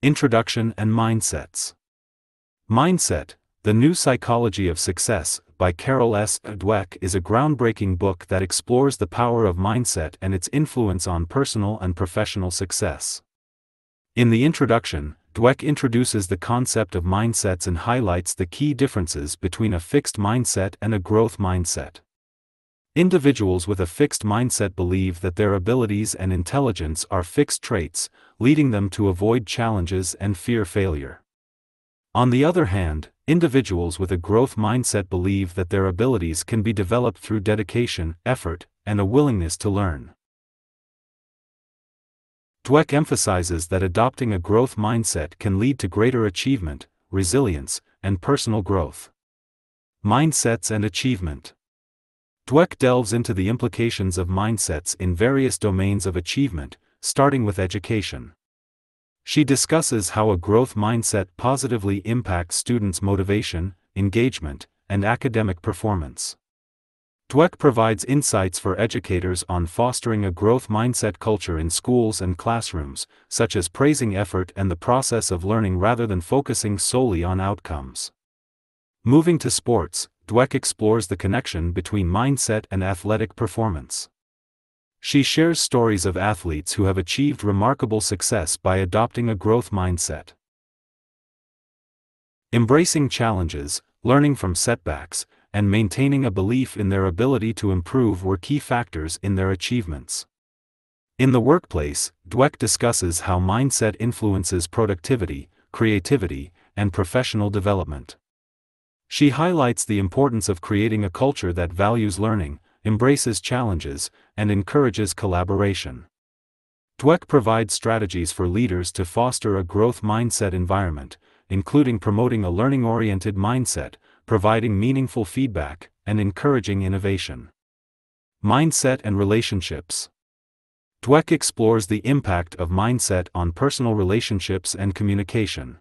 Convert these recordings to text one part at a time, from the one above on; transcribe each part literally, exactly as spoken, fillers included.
Introduction and Mindsets. Mindset: The New Psychology of Success by Carol S. Dweck is a groundbreaking book that explores the power of mindset and its influence on personal and professional success. In the introduction, Dweck introduces the concept of mindsets and highlights the key differences between a fixed mindset and a growth mindset. Individuals with a fixed mindset believe that their abilities and intelligence are fixed traits, leading them to avoid challenges and fear failure. On the other hand, individuals with a growth mindset believe that their abilities can be developed through dedication, effort, and a willingness to learn. Dweck emphasizes that adopting a growth mindset can lead to greater achievement, resilience, and personal growth. Mindsets and achievement. Dweck delves into the implications of mindsets in various domains of achievement, starting with education. She discusses how a growth mindset positively impacts students' motivation, engagement, and academic performance. Dweck provides insights for educators on fostering a growth mindset culture in schools and classrooms, such as praising effort and the process of learning rather than focusing solely on outcomes. Moving to sports, Dweck explores the connection between mindset and athletic performance. She shares stories of athletes who have achieved remarkable success by adopting a growth mindset. Embracing challenges, learning from setbacks, and maintaining a belief in their ability to improve were key factors in their achievements. In the workplace, Dweck discusses how mindset influences productivity, creativity, and professional development. She highlights the importance of creating a culture that values learning, embraces challenges, and encourages collaboration. Dweck provides strategies for leaders to foster a growth mindset environment, including promoting a learning-oriented mindset, providing meaningful feedback, and encouraging innovation. Mindset and relationships. Dweck explores the impact of mindset on personal relationships and communication.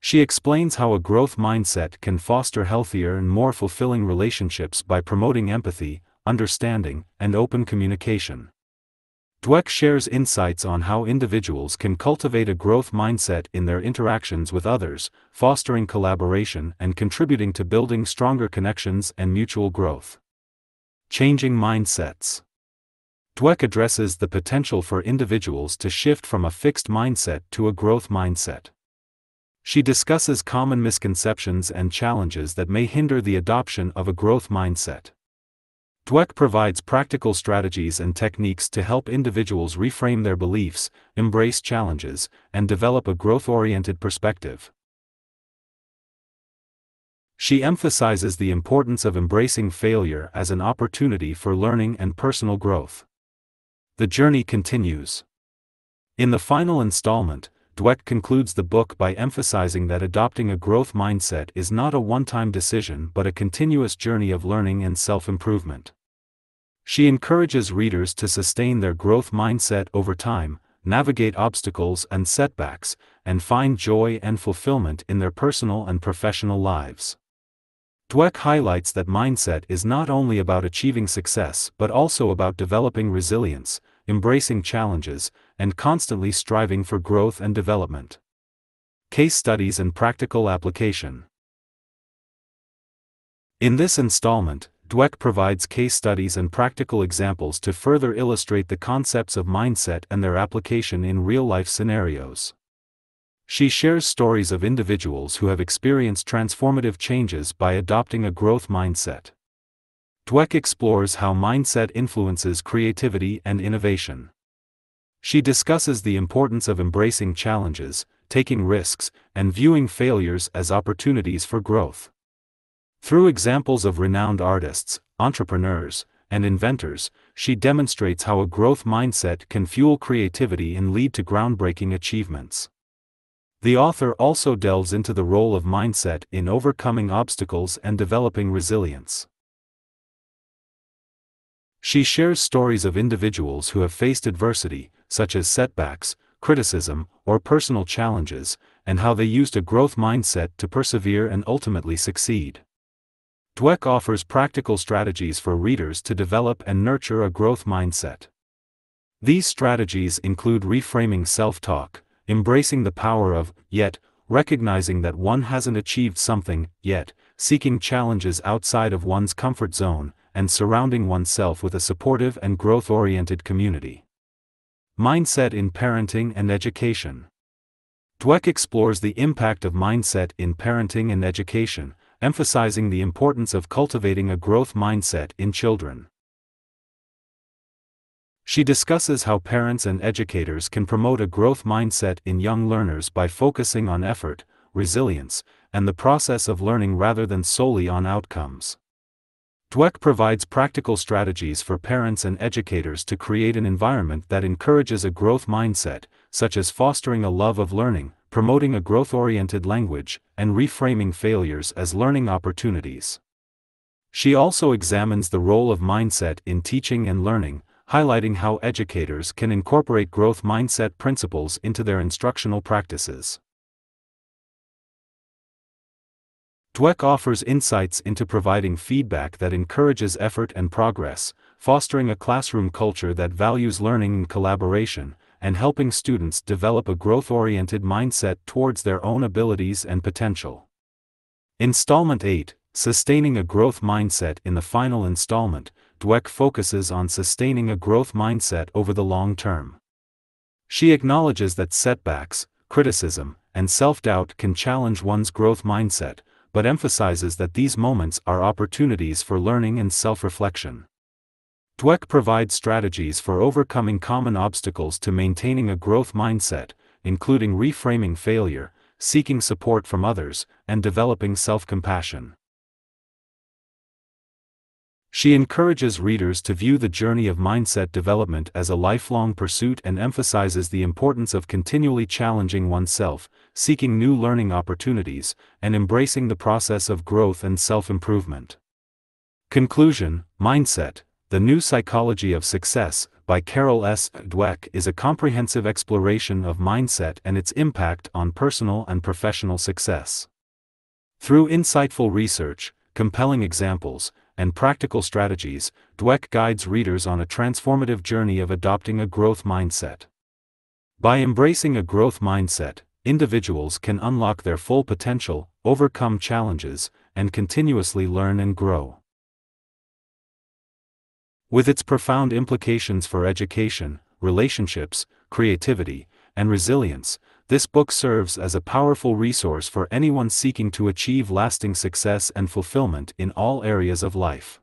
She explains how a growth mindset can foster healthier and more fulfilling relationships by promoting empathy, understanding, and open communication. Dweck shares insights on how individuals can cultivate a growth mindset in their interactions with others, fostering collaboration and contributing to building stronger connections and mutual growth. Changing mindsets. Dweck addresses the potential for individuals to shift from a fixed mindset to a growth mindset. She discusses common misconceptions and challenges that may hinder the adoption of a growth mindset. Dweck provides practical strategies and techniques to help individuals reframe their beliefs, embrace challenges, and develop a growth-oriented perspective. She emphasizes the importance of embracing failure as an opportunity for learning and personal growth. The journey continues. In the final installment, Dweck concludes the book by emphasizing that adopting a growth mindset is not a one-time decision but a continuous journey of learning and self-improvement. She encourages readers to sustain their growth mindset over time, navigate obstacles and setbacks, and find joy and fulfillment in their personal and professional lives. Dweck highlights that mindset is not only about achieving success but also about developing resilience, embracing challenges, and constantly striving for growth and development. Case studies and practical application. In this installment, Dweck provides case studies and practical examples to further illustrate the concepts of mindset and their application in real-life scenarios. She shares stories of individuals who have experienced transformative changes by adopting a growth mindset. Dweck explores how mindset influences creativity and innovation. She discusses the importance of embracing challenges, taking risks, and viewing failures as opportunities for growth. Through examples of renowned artists, entrepreneurs, and inventors, she demonstrates how a growth mindset can fuel creativity and lead to groundbreaking achievements. The author also delves into the role of mindset in overcoming obstacles and developing resilience. She shares stories of individuals who have faced adversity, such as setbacks, criticism, or personal challenges, and how they used a growth mindset to persevere and ultimately succeed. Dweck offers practical strategies for readers to develop and nurture a growth mindset. These strategies include reframing self-talk, embracing the power of yet, recognizing that one hasn't achieved something yet, seeking challenges outside of one's comfort zone, and surrounding oneself with a supportive and growth-oriented community. Mindset in parenting and education. Dweck explores the impact of mindset in parenting and education, emphasizing the importance of cultivating a growth mindset in children. She discusses how parents and educators can promote a growth mindset in young learners by focusing on effort, resilience, and the process of learning rather than solely on outcomes. Dweck provides practical strategies for parents and educators to create an environment that encourages a growth mindset, such as fostering a love of learning, promoting a growth-oriented language, and reframing failures as learning opportunities. She also examines the role of mindset in teaching and learning, highlighting how educators can incorporate growth mindset principles into their instructional practices. Dweck offers insights into providing feedback that encourages effort and progress, fostering a classroom culture that values learning and collaboration, and helping students develop a growth-oriented mindset towards their own abilities and potential. Installment eight, Sustaining a Growth Mindset. In the final installment, Dweck focuses on sustaining a growth mindset over the long term. She acknowledges that setbacks, criticism, and self-doubt can challenge one's growth mindset, but emphasizes that these moments are opportunities for learning and self-reflection. Dweck provides strategies for overcoming common obstacles to maintaining a growth mindset, including reframing failure, seeking support from others, and developing self-compassion. She encourages readers to view the journey of mindset development as a lifelong pursuit and emphasizes the importance of continually challenging oneself, seeking new learning opportunities, and embracing the process of growth and self-improvement. Conclusion: Mindset: The New Psychology of Success by Carol S. Dweck is a comprehensive exploration of mindset and its impact on personal and professional success. Through insightful research, compelling examples, and practical strategies, Dweck guides readers on a transformative journey of adopting a growth mindset. By embracing a growth mindset, individuals can unlock their full potential, overcome challenges, and continuously learn and grow. With its profound implications for education, relationships, creativity, and resilience, this book serves as a powerful resource for anyone seeking to achieve lasting success and fulfillment in all areas of life.